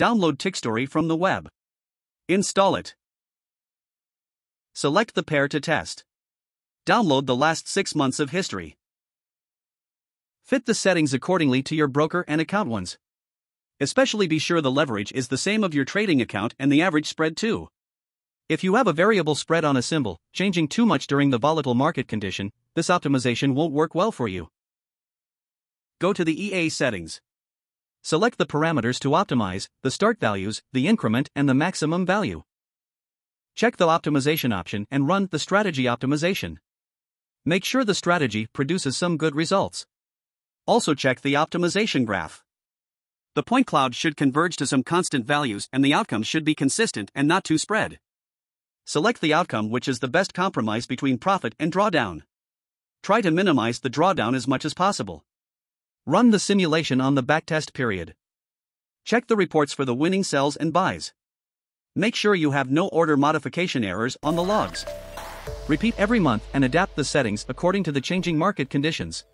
Download TickStory from the web. Install it. Select the pair to test. Download the last 6 months of history. Fit the settings accordingly to your broker and account ones. Especially be sure the leverage is the same of your trading account and the average spread too. If you have a variable spread on a symbol, changing too much during the volatile market condition, this optimization won't work well for you. Go to the EA settings. Select the parameters to optimize, the start values, the increment, and the maximum value. Check the optimization option and run the strategy optimization. Make sure the strategy produces some good results. Also check the optimization graph. The point cloud should converge to some constant values and the outcome should be consistent and not too spread. Select the outcome which is the best compromise between profit and drawdown. Try to minimize the drawdown as much as possible. Run the simulation on the backtest period. Check the reports for the winning sells and buys. Make sure you have no order modification errors on the logs. Repeat every month and adapt the settings according to the changing market conditions.